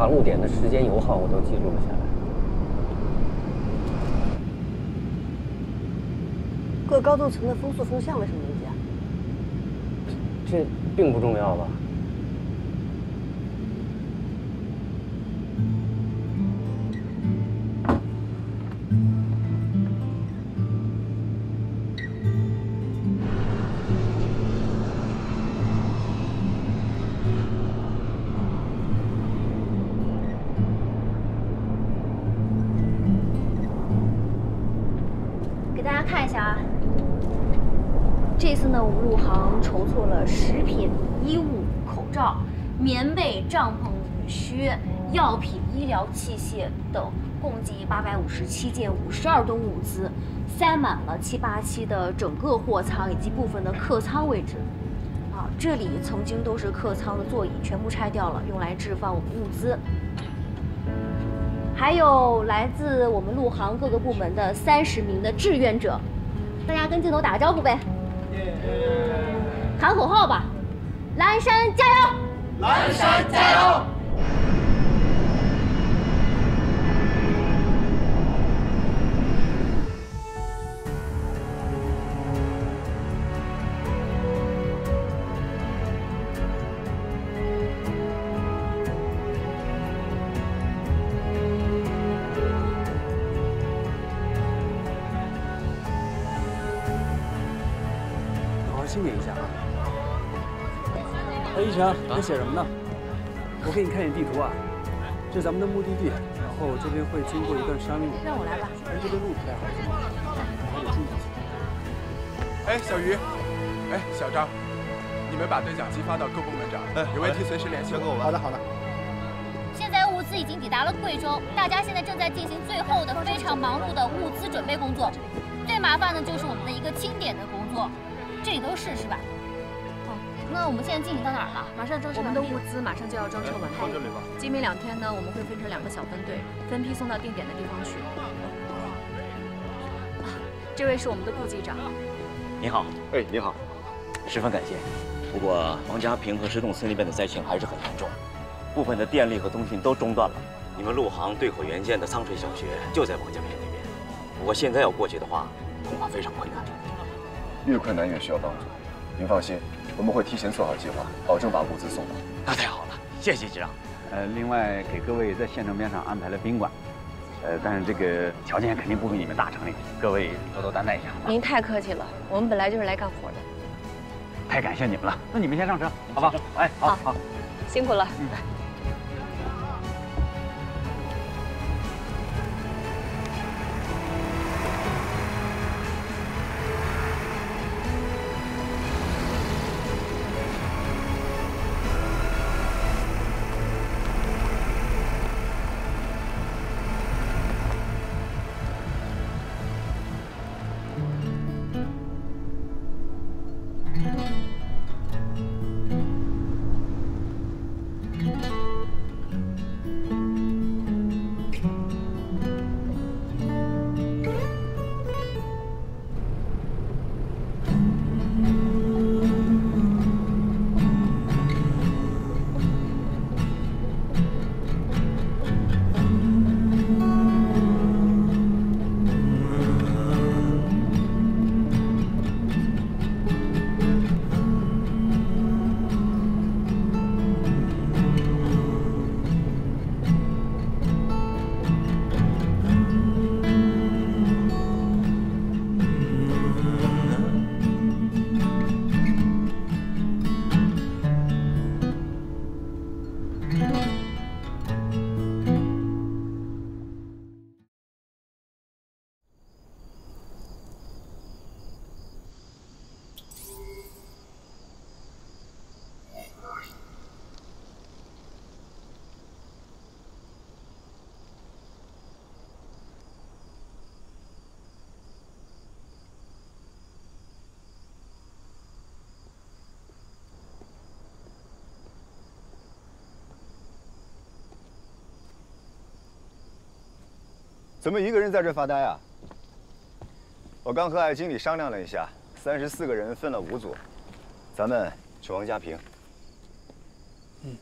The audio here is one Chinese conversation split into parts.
航路点的时间、油耗我都记录了下来。各高度层的风速、风向为什么不一样？这并不重要吧？ 棉被、帐篷、雨靴、药品、医疗器械等，共计857件52吨物资，塞满了787的整个货仓以及部分的客舱位置。啊，这里曾经都是客舱的座椅，全部拆掉了，用来置放我们物资。还有来自我们陆航各个部门的30名的志愿者，大家跟镜头打个招呼呗，喊口号吧，蓝山加油！ 蓝山加油！好好清点一下啊！哎，一成，你在写什么呢？ 我给你看一眼地图啊，这是咱们的目的地，然后这边会经过一段山路。让我来吧。哎，这边路不太好走，还得注意一下。哎，小鱼，哎，小张，你们把对讲机发到各部门长，哎，有问题随时联系我们。好的，好的。现在物资已经抵达了贵州，大家现在正在进行最后的非常忙碌的物资准备工作。最麻烦的就是我们的一个清点的工作，这里都是是吧？ 那我们现在进行到哪儿了？马上装车完毕，我们的物资马上就要装车完毕。到这里吧。今明2天呢，我们会分成2个小分队，分批送到定点的地方去。这位是我们的顾机长。你好，哎，你好，十分感谢。不过王家坪和石洞村那边的灾情还是很严重，部分的电力和通讯都中断了。你们陆航对口援建的苍锤小学就在王家坪那边，不过现在要过去的话，恐怕非常困难。越困难越需要帮助，您放心。 我们会提前做好计划，保证把物资送到。那太好了，谢谢局长。另外给各位在县城边上安排了宾馆，但是这个条件肯定不比你们大城里，各位多多担待一下。您太客气了，我们本来就是来干活的。太感谢你们了，那你们先上车，好吧？哎，好好，辛苦了。嗯。怎么一个人在这发呆啊？我刚和艾经理商量了一下，34个人分了5组，咱们去王家坪。嗯。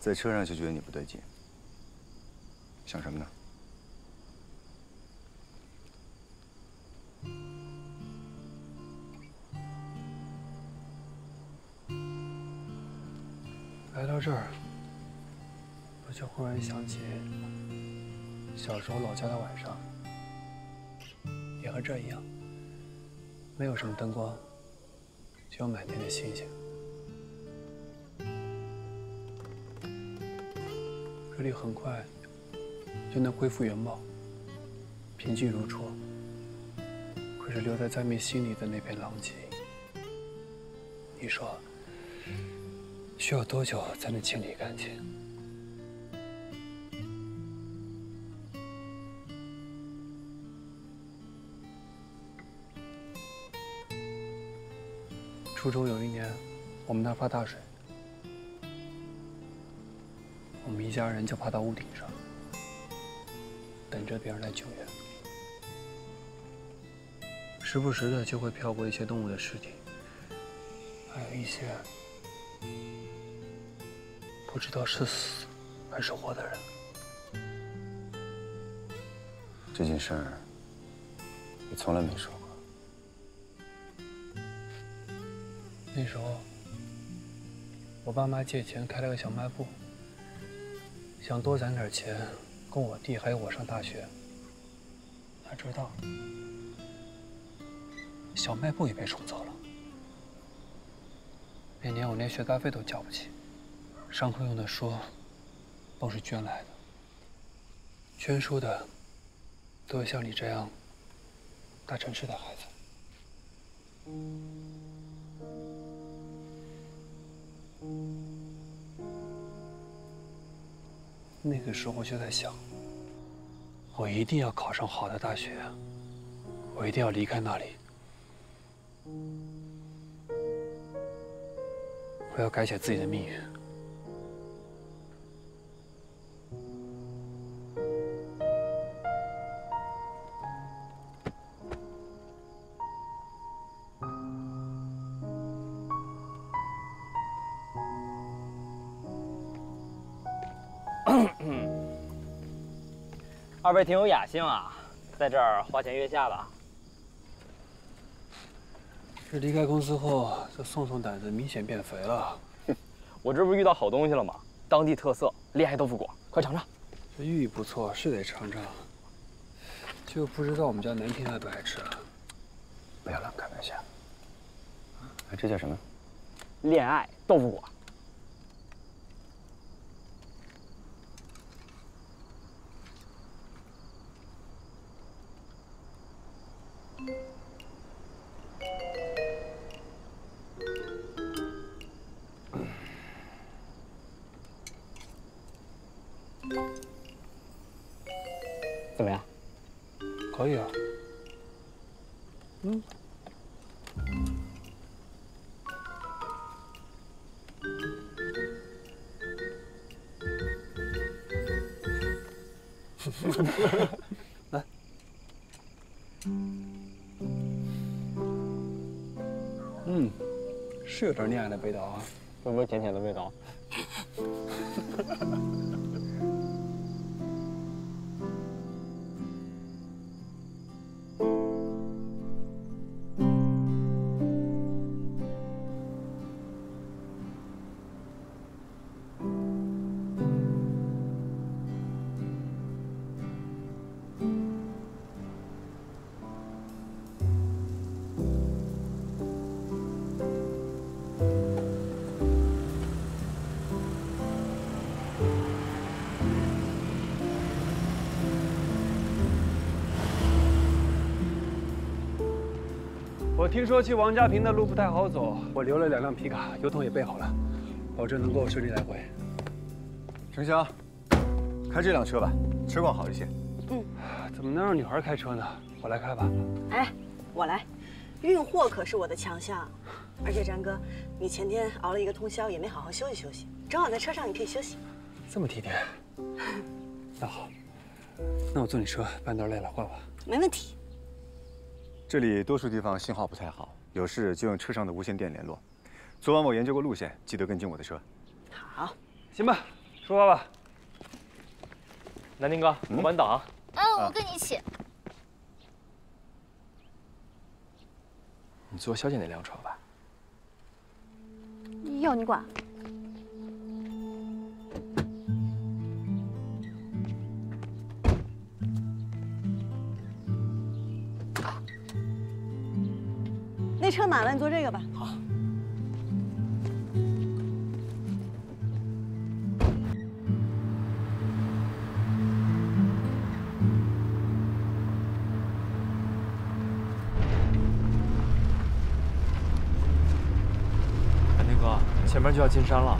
在车上就觉得你不对劲，想什么呢？ 来到这儿，我就忽然想起小时候老家的晚上，也和这一样，没有什么灯光，只有满天的星星。这里很快就能恢复原貌，平静如初。可是留在灾民心里的那片狼藉，你说？ 需要多久才能清理干净？初中有一年，我们那发大水，我们一家人就爬到屋顶上，等着别人来救援。时不时的就会飘过一些动物的尸体，还有一些。 不知道是死还是活的人。这件事儿，你从来没说过。那时候，我爸妈借钱开了个小卖部，想多攒点钱供我弟还有我上大学。哪知道，小卖部也被冲走了，每年我连学杂费都交不起。 上课用的书都是捐来的，捐书的都有像你这样大城市的孩子。那个时候我就在想，我一定要考上好的大学，我一定要离开那里，我要改写自己的命运。 二位挺有雅兴啊，在这儿花前月下的。这离开公司后，这宋宋胆子明显变肥了。我这不是遇到好东西了吗？当地特色厉害豆腐果，快尝尝。这寓意不错，是得尝尝。就不知道我们家南平爱不爱吃啊？不要乱开玩笑。哎，这叫什么？恋爱豆腐果。 怎么样？可以啊。嗯。来。嗯，是有点恋爱的味道啊，会不会甜甜的味道？我听说去王家坪的路不太好走，我留了2辆皮卡，油桶也备好了，保证能够顺利来回。程翔，开这辆车吧，车况好一些。嗯，怎么能让女孩开车呢？我来开吧。哎，我来，运货可是我的强项。而且展哥，你前天熬了一个通宵，也没好好休息休息，正好在车上你可以休息。这么体贴。那好，那我坐你车，半道累了换我。没问题。 这里多数地方信号不太好，有事就用车上的无线电联络。昨晚我研究过路线，记得跟进我的车。好，行吧，说吧，南丁哥，我帮你导航。嗯，我跟你一起。你坐小姐那辆车吧。要你管？ 这车满了，你坐这个吧。好。南丁哥，前面就要进山了。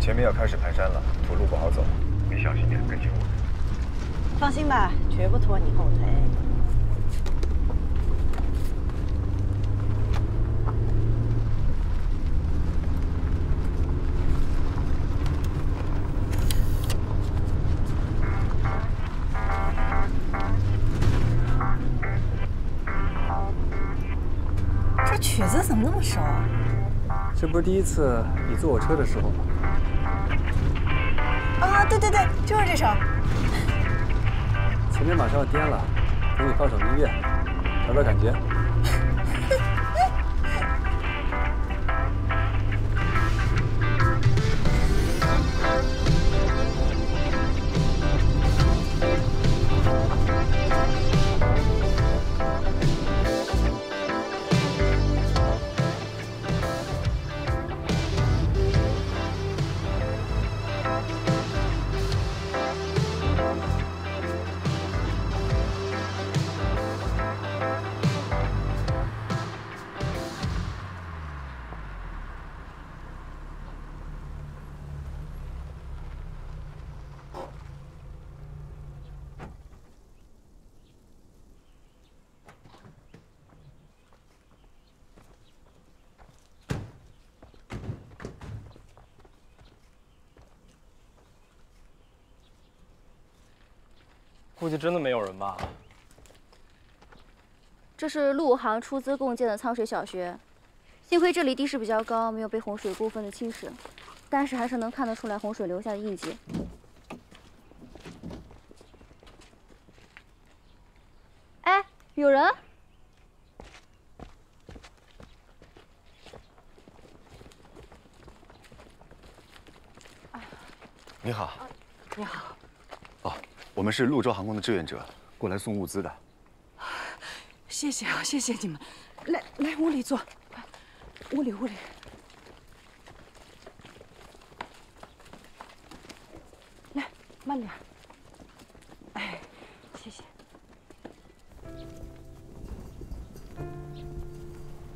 前面要开始盘山了，土路不好走，你小心点，跟紧我。放心吧，绝不拖你后腿。 熟啊！这不是第一次你坐我车的时候吗？啊，对对对，就是这首。前面马上要颠了，给你放首音乐，找找感觉。估计真的没有人吧。这是陆航出资共建的沧水小学，幸亏这里地势比较高，没有被洪水过分的侵蚀，但是还是能看得出来洪水留下的印记。哎，有人！你好。你好。 我们是潞州航空的志愿者，过来送物资的。谢谢啊，谢谢你们。来来，屋里坐，屋里屋里。来，慢点。哎，谢谢。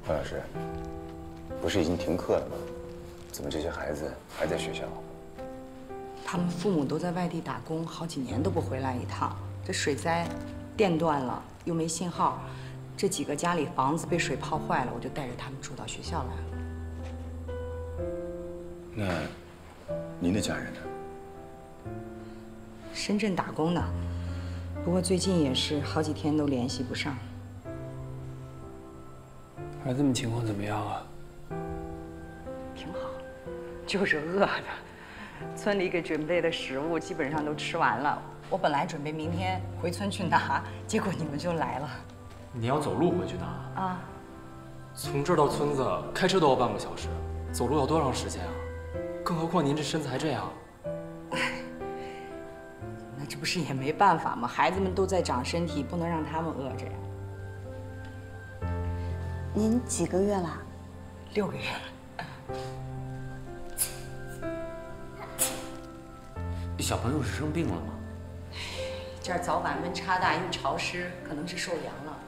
潘老师，不是已经停课了吗？怎么这些孩子还在学校？ 他们父母都在外地打工，好几年都不回来一趟。这水灾，电断了，又没信号，这几个家里房子被水泡坏了，我就带着他们住到学校来了。那，您的家人呢？深圳打工呢，不过最近也是好几天都联系不上。孩子们情况怎么样啊？挺好，就是饿的。 村里给准备的食物基本上都吃完了。我本来准备明天回村去拿，结果你们就来了。你要走路回去拿啊？从这儿到村子开车都要半个小时，走路要多长时间啊？更何况您这身材这样，那这不是也没办法吗？孩子们都在长身体，不能让他们饿着呀。您几个月了？6个月了。 小朋友是生病了吗？这儿早晚温差大，又潮湿，可能是受凉了。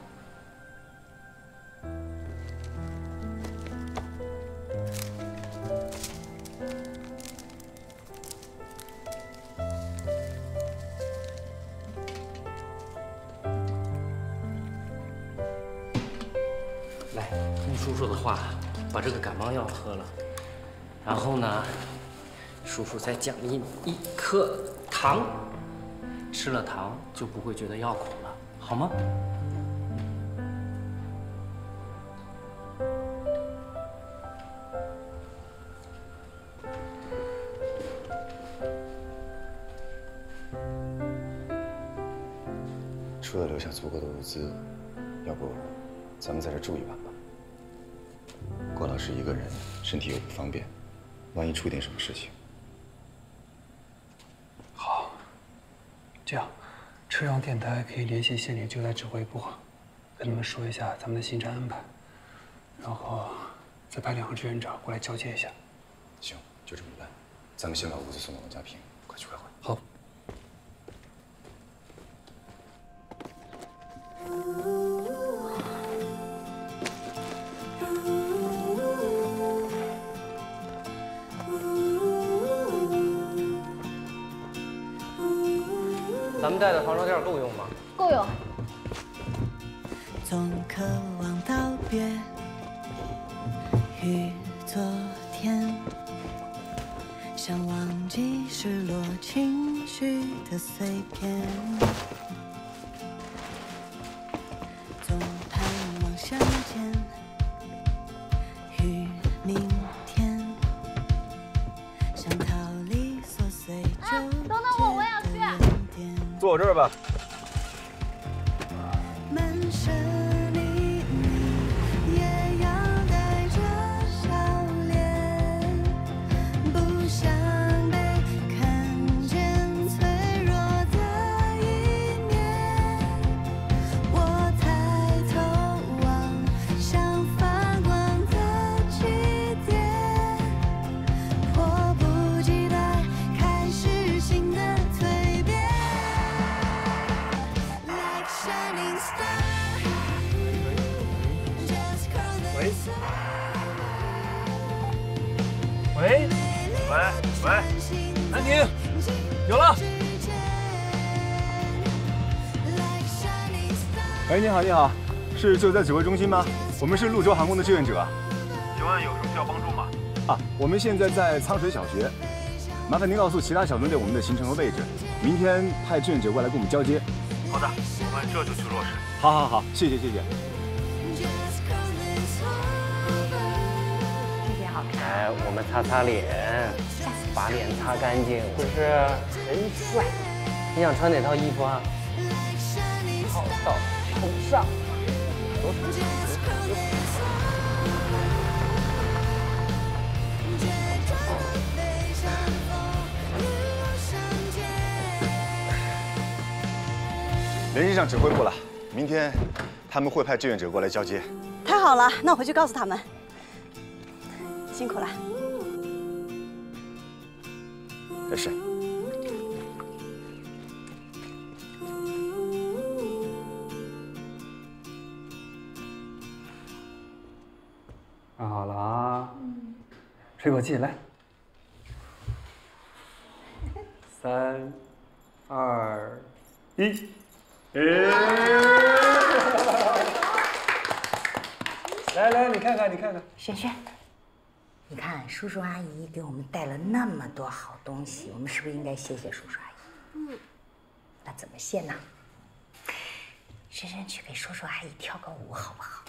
来，听叔叔的话，把这个感冒药喝了，然后呢？ 叔叔再奖励你1颗糖，吃了糖就不会觉得药苦了，好吗？说的留下足够的物资，要不咱们在这住一晚吧。郭老师一个人身体又不方便，万一出点什么事情。好，这样，车上电台可以联系县里救灾指挥部，跟他们说一下咱们的行程安排，然后再派两个志愿者过来交接一下。行，就这么办。咱们先把物资送到王家坪，快去快回。好。 咱们带的防潮垫够用吗？够用。总渴望道别，与昨天，想忘记失落情绪的碎片，总盼望相见与明天，想逃离琐碎。啊，等等我，我也要去。 坐我这儿吧。喂，你好，你好，是救灾指挥中心吗？我们是鹭洲航空的志愿者。请问有什么需要帮助吗？啊，我们现在在沧水小学，麻烦您告诉其他小分队我们的行程和位置，明天派志愿者过来跟我们交接。好的，我们这就去落实。好，好，好，谢谢，谢谢。这件好看。哎，我们擦擦脸，把脸擦干净，就是人帅。你想穿哪套衣服啊？好到。 头上，联系上指挥部了，明天他们会派志愿者过来交接。太好了，那我回去告诉他们，辛苦了。没事。 看好了啊，吹口气来，3、2、1，来来，你看看，你看看，轩轩，你看叔叔阿姨给我们带了那么多好东西，我们是不是应该谢谢叔叔阿姨？嗯，那怎么谢呢？深深去给叔叔阿姨跳个舞，好不好？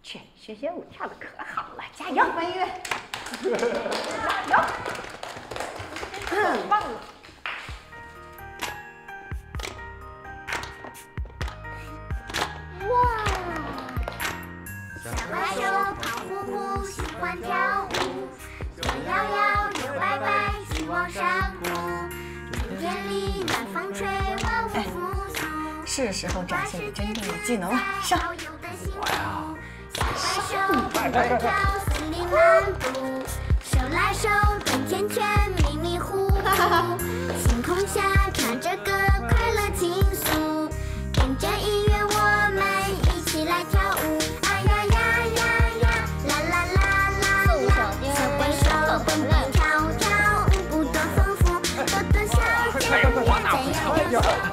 去学学舞，跳的可好了，加油！翻越，加油！太棒了！哇！小白熊胖乎乎，喜欢跳舞，左摇摇，右摆摆，希望山谷。春天里，暖风吹，万物复苏。是时候展现你真正的技能了，上！我呀。 快快快！森林漫步，手拉手转圈圈，迷迷糊糊。星空下唱着歌，快乐倾诉。跟着音乐，我们一起来跳舞。哎呀呀呀呀，啦啦啦啦啦！小怪兽蹦蹦跳跳，舞步多丰富，多多笑声在摇晃。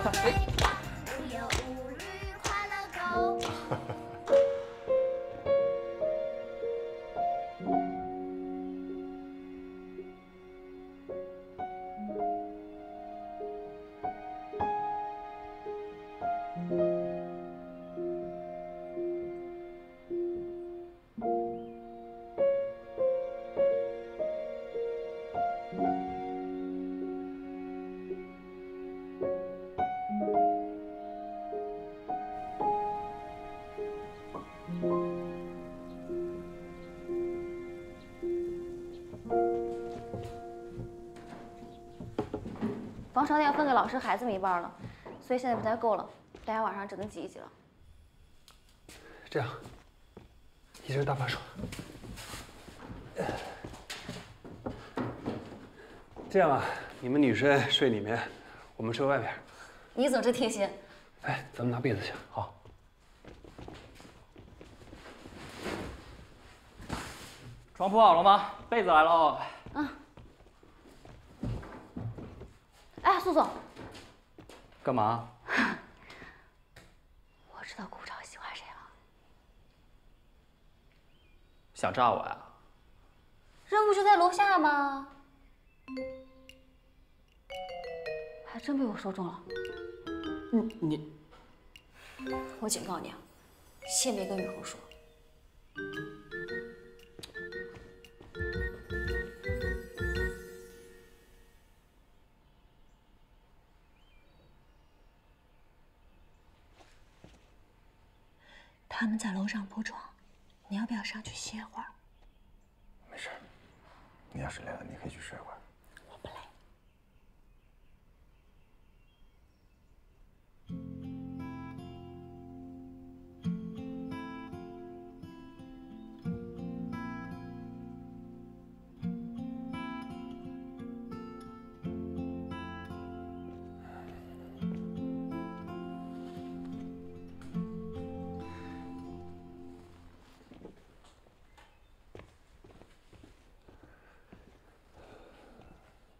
后商店分给老师孩子们一半了，所以现在不太够了，大家晚上只能挤一挤了。这样，一人打把手。这样啊，你们女生睡里面，我们睡外边。你总是贴心。哎，咱们拿被子去，好。 床铺好了吗？被子来了哦。嗯。哎，素素。干嘛？我知道顾超喜欢谁了。想炸我呀？人不就在楼下吗？还真被我说中了。你。我警告你啊，先别跟雨虹说。 他们在楼上铺床，你要不要上去歇会儿？没事，你要是累了，你可以去睡会儿。我不累。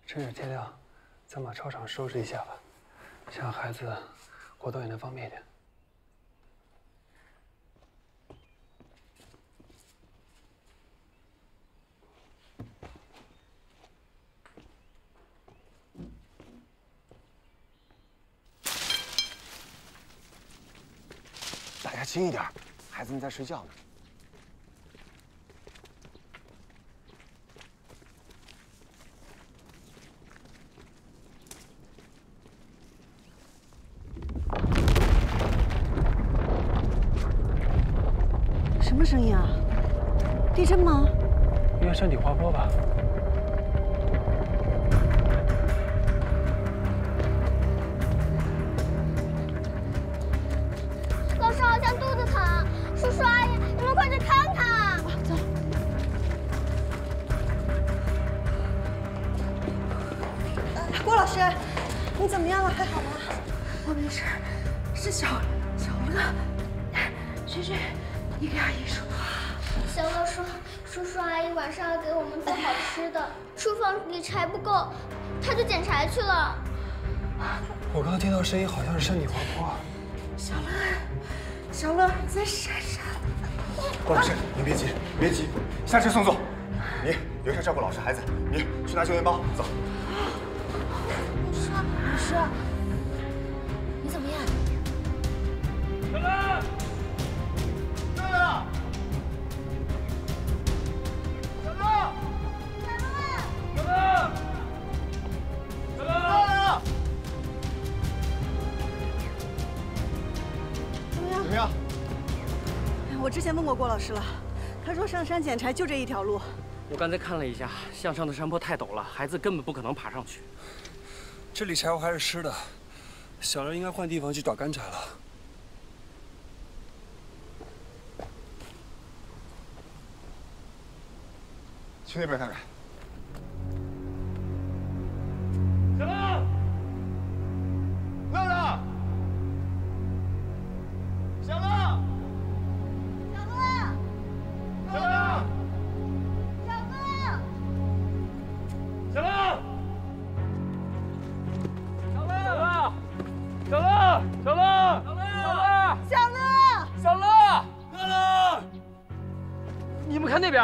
趁着天亮，咱把操场收拾一下吧，这样孩子活动也能方便一点。大家轻一点，孩子们在睡觉呢。 声音啊，地震吗？应该山体滑坡吧。老师好像肚子疼，叔叔阿姨，你们快去看看啊！走。郭老师，你怎么样了？还好吗？我没事，是小乐，轩轩。 你给阿姨说，小乐说，叔叔阿姨晚上要给我们做好吃的，厨房里柴不够，他就捡柴去了。我刚刚听到声音，好像是山体滑坡。小乐，你在山上。郭老师，你别急，下车送送。你留下照顾老师孩子，你去拿救援包，走。老师，你怎么样？小乐。 我之前问过郭老师了，他说上山捡柴就这一条路。我刚才看了一下，向上的山坡太陡了，孩子根本不可能爬上去。这里柴火还是湿的，小人应该换地方去找干柴了。去那边看看。小乐，乐乐，小乐。 小乐，你们看那边。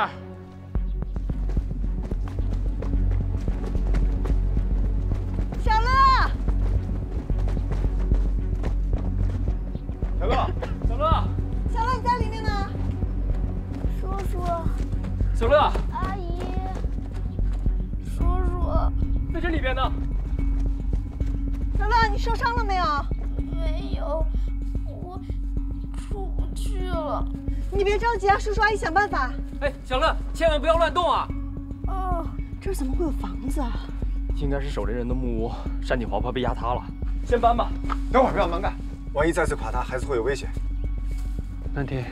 小乐，你在里面吗？叔叔。小乐。阿姨。叔叔。在这里边呢。小乐，你受伤了没有？没有，我出不去了。你别着急啊，叔叔阿姨想办法。哎，小乐，千万不要乱动啊！哦，这儿怎么会有房子啊？应该是守林人的木屋，山景豪怕被压塌了，先搬吧。等会儿不要蛮干，万一再次垮塌，还是会有危险。难题，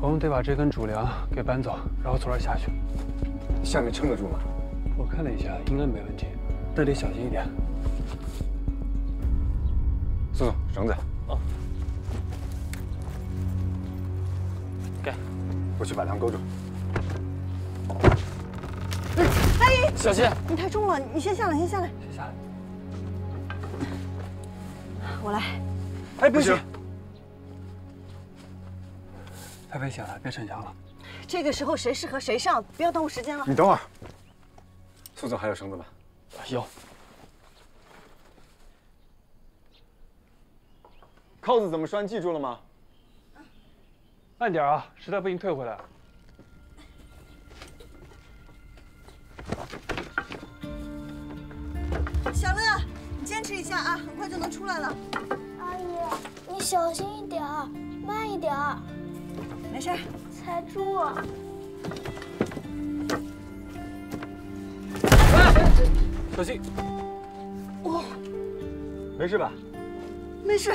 我们得把这根主梁给搬走，然后从这儿下去。下面撑得住吗？我看了一下，应该没问题，但得小心一点。松松绳子。 我去把梁勾住。哎，小心！你太重了，你先下来，先下来。先下来。我来。哎，不行！太危险了，别逞强了。这个时候谁适合谁上，不要耽误时间了。你等会儿，苏总还有绳子吧？有。扣子怎么拴？记住了吗？ 慢点啊！实在不行退回来。小乐，你坚持一下啊，很快就能出来了。阿姨，你小心一点，慢一点。没事。踩住。哎，小心！哦，没事吧？没事。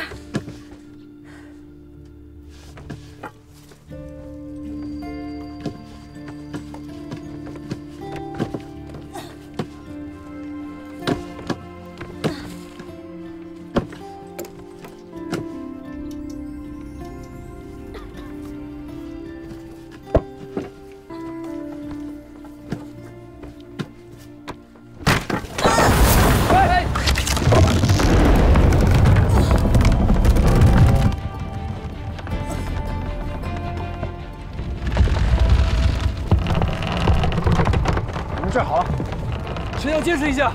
解释一下。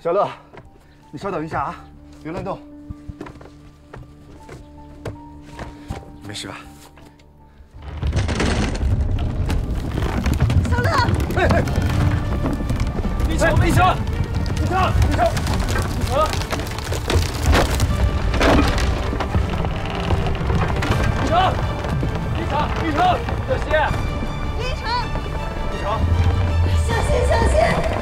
小乐，你稍等一下啊，别乱动。没事吧？小乐，哎，你瞧，没瞧，你瞧，你瞧，啊！一成，一成，一成，小心！一成，一成，小心，小心！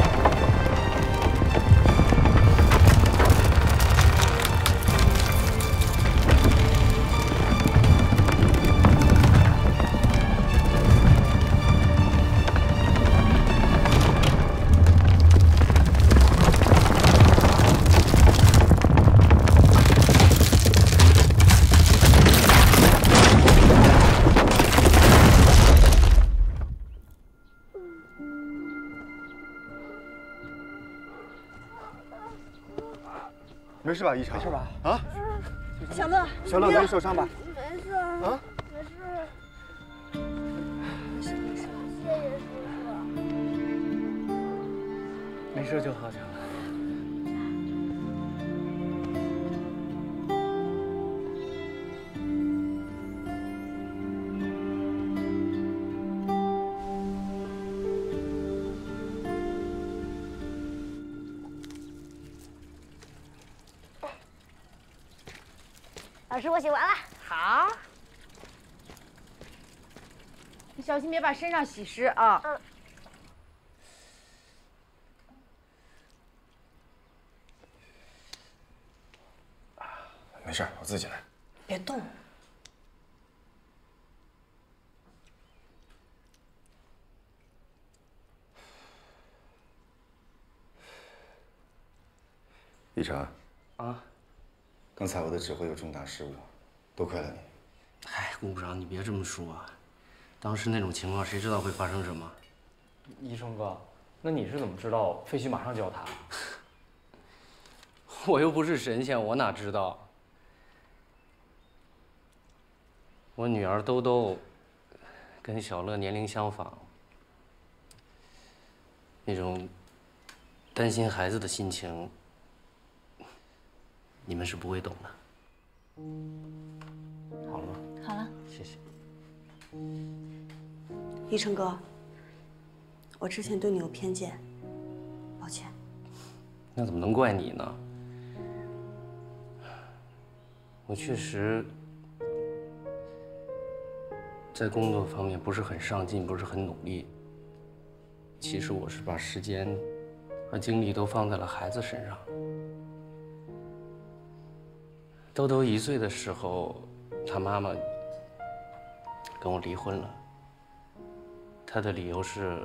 没事吧，一成？没事吧？啊！小乐，小乐没有受伤吧？没事。啊？没事。没事没事。谢谢叔叔。没事就好点了。 老师，我洗完了。好，你小心别把身上洗湿啊。嗯。没事，我自己来。别动。李晨。啊。刚才我的指挥有重大失误，多亏了你。哎，顾部长，你别这么说啊。当时那种情况，谁知道会发生什么？医生哥，那你是怎么知道飞旭马上就要谈？我又不是神仙，我哪知道？我女儿兜兜跟小乐年龄相仿，那种担心孩子的心情，你们是不会懂的。好了吗？好了，谢谢。一成哥，我之前对你有偏见，抱歉。那怎么能怪你呢？我确实。 在工作方面不是很上进，不是很努力。其实我是把时间和精力都放在了孩子身上。兜兜1岁的时候，他妈妈跟我离婚了。他的理由是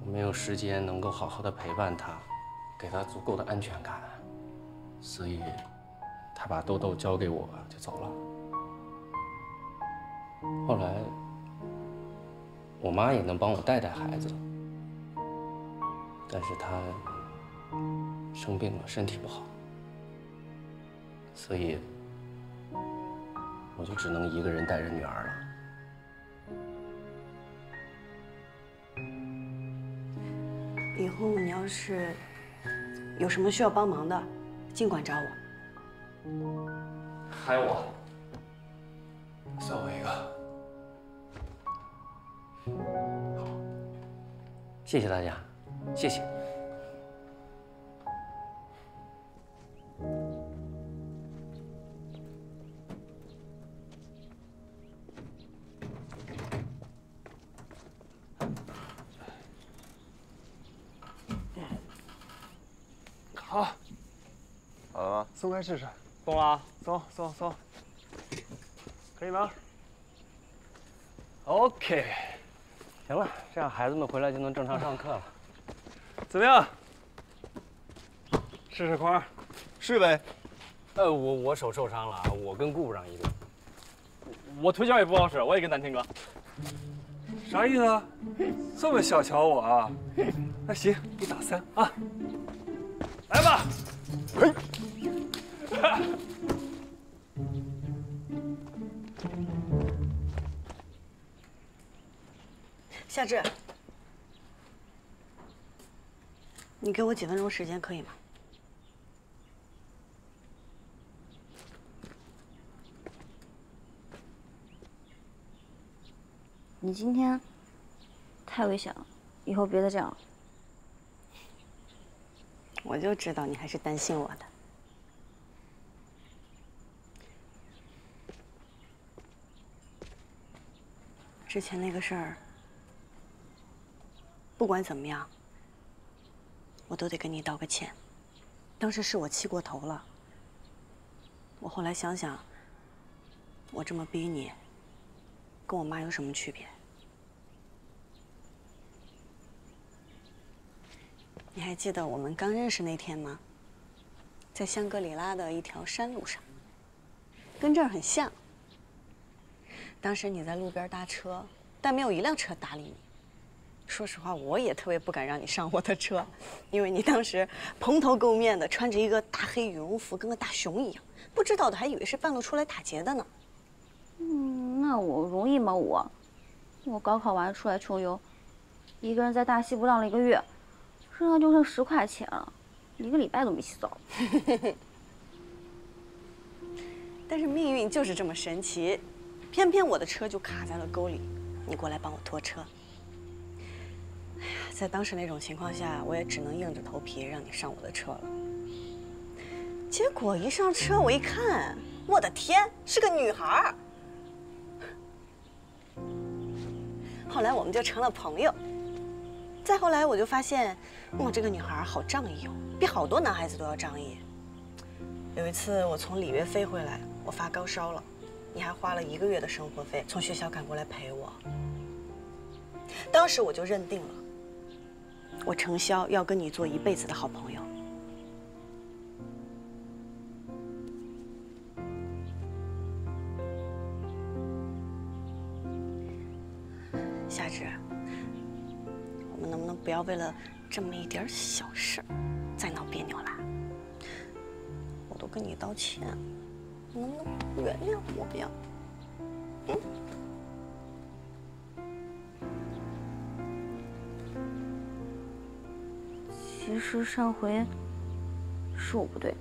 我没有时间能够好好的陪伴他，给他足够的安全感，所以他把兜兜交给我就走了。 后来，我妈也能帮我带带孩子，但是她生病了，身体不好，所以我就只能一个人带着女儿了。以后你要是有什么需要帮忙的，尽管找我。还有我，算我一个。 好，谢谢大家，谢谢。好，好了吗？松开试试。动了啊！松松松，可以吗 ？OK。 行了，这样孩子们回来就能正常上课了。怎么样？试试框，试呗。我手受伤了，我跟顾部长一队。我腿脚也不好使，我也跟南青哥。啥意思啊？这么小瞧我啊？那行，1打3啊。来吧。嘿。夏至，你给我几分钟时间可以吗？你今天太危险了，以后别再这样了。我就知道你还是担心我的。之前那个事儿。 不管怎么样，我都得跟你道个歉。当时是我气过头了。我后来想想，我这么逼你，跟我妈有什么区别？你还记得我们刚认识那天吗？在香格里拉的一条山路上，跟这儿很像。当时你在路边搭车，但没有一辆车搭理你。 说实话，我也特别不敢让你上我的车，因为你当时蓬头垢面的，穿着一个大黑羽绒服，跟个大熊一样，不知道的还以为是半路出来打劫的呢。嗯，那我容易吗？我高考完出来穷游，一个人在大西部浪了1个月，身上就剩10块钱了，1个礼拜都没洗澡。但是命运就是这么神奇，偏偏我的车就卡在了沟里，你过来帮我拖车。 在当时那种情况下，我也只能硬着头皮让你上我的车了。结果一上车，我一看，我的天，是个女孩。后来我们就成了朋友。再后来，我就发现，哇，这个女孩好仗义哦，比好多男孩子都要仗义。有一次我从里约飞回来，我发高烧了，你还花了1个月的生活费从学校赶过来陪我。当时我就认定了。 我程潇要跟你做一辈子的好朋友，夏至，我们能不能不要为了这么一点小事再闹别扭啦？我都跟你道歉，你能不能原谅我呀？嗯？ 其实上回是我不对，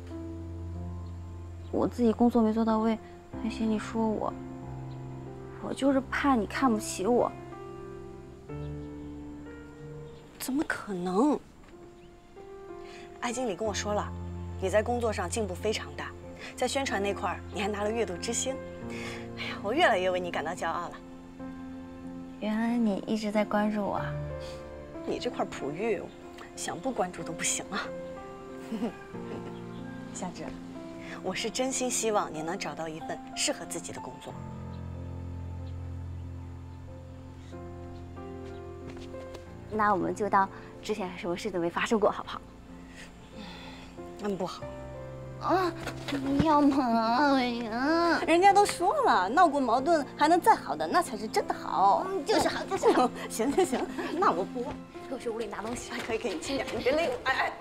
我自己工作没做到位，还嫌你说我。我就是怕你看不起我。怎么可能？艾经理跟我说了，你在工作上进步非常大，在宣传那块儿你还拿了月度之星。哎呀，我越来越为你感到骄傲了。原来你一直在关注我。你这块璞玉。 想不关注都不行啊，夏至，我是真心希望你能找到一份适合自己的工作。那我们就当之前什么事都没发生过，好不好？嗯，不好。啊，不要嘛，哎呀，人家都说了，闹过矛盾还能再好的，那才是真的好。嗯，就是好，就是好。行行行，那我不。 我去屋里拿东西，可以可以，轻点，你别累我。哎哎。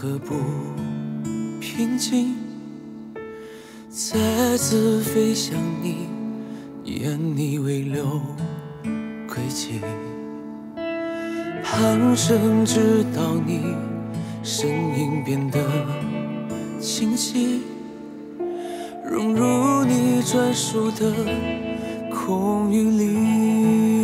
何不平静？再次飞向你，眼你未留轨迹。旁生知道你声音变得清晰，融入你专属的空域里。